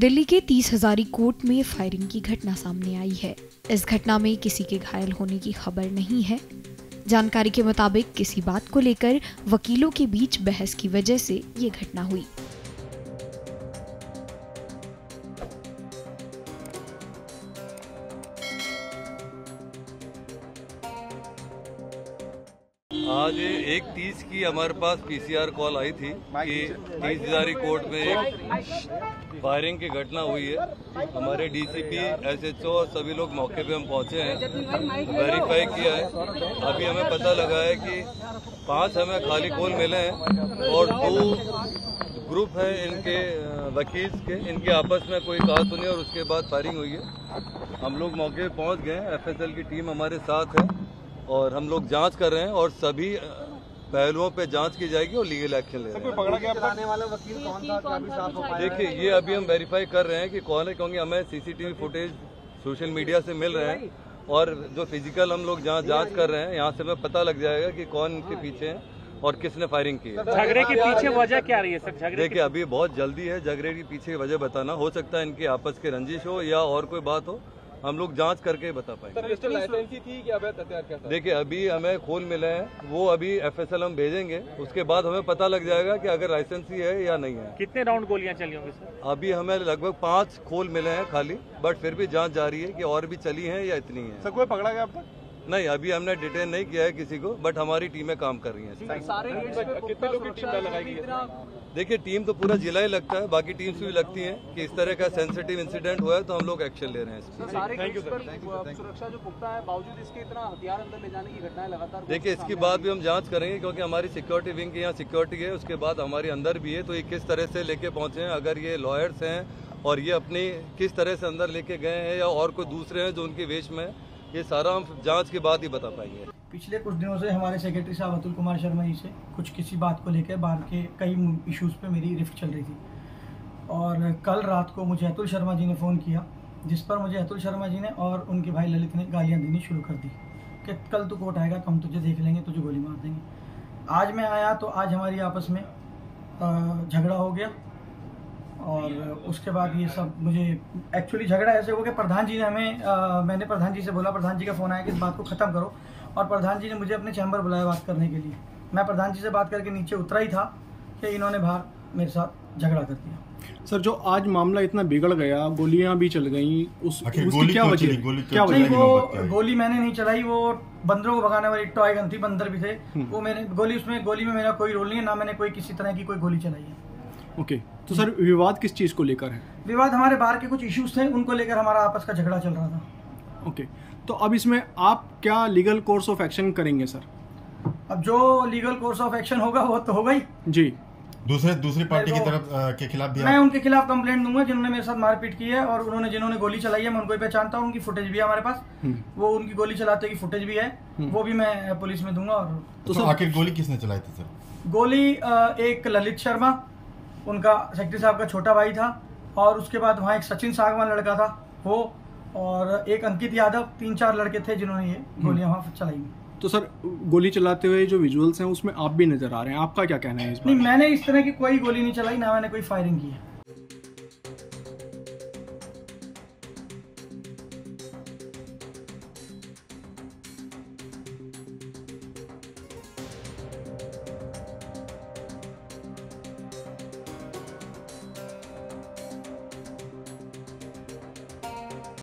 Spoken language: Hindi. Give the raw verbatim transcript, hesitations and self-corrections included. दिल्ली के तीस हजारी कोर्ट में फायरिंग की घटना सामने आई है। इस घटना में किसी के घायल होने की खबर नहीं है। जानकारी के मुताबिक किसी बात को लेकर वकीलों के बीच बहस की वजह से ये घटना हुई। आज एक तीस की हमारे पास पीसीआर कॉल आई थी कि तीस हजारी कोर्ट में एक फायरिंग की घटना हुई है। हमारे डीसीपी, एसएचओ और सभी लोग मौके पे हम पहुंचे हैं, वेरीफाई किया है। अभी हमें पता लगा है कि पांच हमें खाली कॉल मिले हैं और दो ग्रुप है इनके वकील के, इनके आपस में कोई कहा सुनी और उसके बाद फायरिंग हुई है। हम लोग मौके पर पहुँच गए, एफ एस एल की टीम हमारे साथ है और हम लोग जांच कर रहे हैं और सभी पहलुओं पे जांच की जाएगी और लीगल एक्शन ले रहे हैं। पकड़ा गया पकड़ने वाला वकील कौन था? देखिए, ये अभी हम वेरीफाई कर रहे हैं कि कौन है, क्योंकि हमें सीसीटीवी फुटेज सोशल मीडिया से मिल रहे हैं और जो फिजिकल हम लोग जहाँ जांच कर रहे हैं, यहाँ से हमें पता लग जाएगा कि कौन के पीछे है और किसने फायरिंग की है। झगड़े के पीछे वजह क्या रही है सर? देखिए, अभी बहुत जल्दी है झगड़े के पीछे वजह बताना। हो सकता है इनकी आपस की रंजिश हो या और कोई बात हो, हम लोग जांच करके बता पाएंगे। देखिए, अभी हमें खोल मिला है, वो अभी एफएसएल हम भेजेंगे, उसके बाद हमें पता लग जाएगा कि अगर लाइसेंसी है या नहीं है। कितने राउंड गोलियां चली होंगी सर? अभी हमें लगभग पांच खोल मिले हैं खाली, बट फिर भी जांच जारी है कि और भी चली है या इतनी है। सर, कोई पकड़ा गया अब तक? नहीं, अभी हमने डिटेन नहीं किया है किसी को, बट हमारी टीमें काम कर रही हैं। सारे कितने लोग की टीम लगाई है? देखिए, टीम तो पूरा जिला ही लगता है, बाकी टीम्स भी लगती हैं कि इस तरह का सेंसिटिव इंसिडेंट हुआ है तो हम लोग एक्शन ले रहे हैं। Thank you sir. सुरक्षा जो पुख्ता है, बावजूद इसके इतना हथियार अंदर ले जाने की घटनाएं लगातार। देखिए, इसकी बात भी हम जाँच करेंगे, क्योंकि हमारी सिक्योरिटी विंग के यहाँ सिक्योरिटी है, उसके बाद हमारे अंदर भी है, तो ये किस तरह से लेके पहुँचे हैं, अगर ये लॉयर्स हैं और ये अपनी किस तरह से अंदर लेके गए हैं या और कोई दूसरे हैं जो उनके वेश में, ये सारा हम जांच के बाद ही बता पाएंगे। पिछले कुछ दिनों से हमारे सेक्रेटरी साहब अतुल कुमार शर्मा जी से कुछ किसी बात को लेकर बाहर के कई इश्यूज़ पे मेरी रिफ्ट चल रही थी और कल रात को मुझे अतुल शर्मा जी ने फ़ोन किया, जिस पर मुझे अतुल शर्मा जी ने और उनके भाई ललित ने गालियाँ देनी शुरू कर दी कि कल तू कोर्ट आएगा तो हम तुझे देख लेंगे, तुझे गोली मार देंगे। आज मैं आया तो आज हमारी आपस में झगड़ा हो गया और उसके बाद ये सब मुझे एक्चुअली झगड़ा ऐसे हुआ कि प्रधान जी ने हमें आ, मैंने प्रधान जी से बोला, प्रधान जी का फ़ोन आया कि इस बात को ख़त्म करो, और प्रधान जी ने मुझे अपने चैम्बर बुलाया बात करने के लिए। मैं प्रधान जी से बात करके नीचे उतरा ही था कि इन्होंने बाहर मेरे साथ झगड़ा कर दिया। सर, जो आज मामला इतना बिगड़ गया, गोलियां भी चल गई, उस गोली क्या वजह? वो गोली मैंने नहीं चलाई, वो बंदरों को भगाने वाली टॉय गन थी, बंदर भी थे, वो मेरे गोली उसमें गोली में मेरा कोई रोल नहीं है, ना मैंने कोई किसी तरह की कोई गोली चलाई है। Okay okay. तो सर, विवाद किस चीज़ को लेकर है? विवाद हमारे बाहर के कुछ इश्यूज थे, उनको लेकर हमारा आपस का झगड़ा चल रहा था। Okay okay. तो अब इसमें आप क्या लीगल कोर्स ऑफ एक्शन करेंगे सर? अब जो लीगल कोर्स ऑफ एक्शन होगा वो तो होगा ही जी। दूसरे दूसरी पार्टी की तरफ के खिलाफ भी मैं उनके खिलाफ कंप्लेंट दूंगा जिन्होंने मेरे साथ मारपीट की है और उन्होंने जिन्होंने गोली चलाई है, मैं उनको पहचानता हूँ, उनकी फुटेज भी है हमारे पास, वो उनकी गोली चलाते की फुटेज भी है, वो भी मैं पुलिस में दूंगा। और तो आखिर गोली किसने चलाई थी सर? गोली एक ललित शर्मा, उनका सेक्रेटरी साहब का छोटा भाई था, और उसके बाद वहाँ एक सचिन सागवान लड़का था वो, और एक अंकित यादव, तीन चार लड़के थे जिन्होंने ये गोलियां वहाँ चलाई। तो सर, गोली चलाते हुए जो विजुअल्स हैं उसमें आप भी नजर आ रहे हैं, आपका क्या कहना है इस बारे में? नहीं, मैंने इस तरह की कोई गोली नहीं चलाई, ना मैंने कोई फायरिंग की है।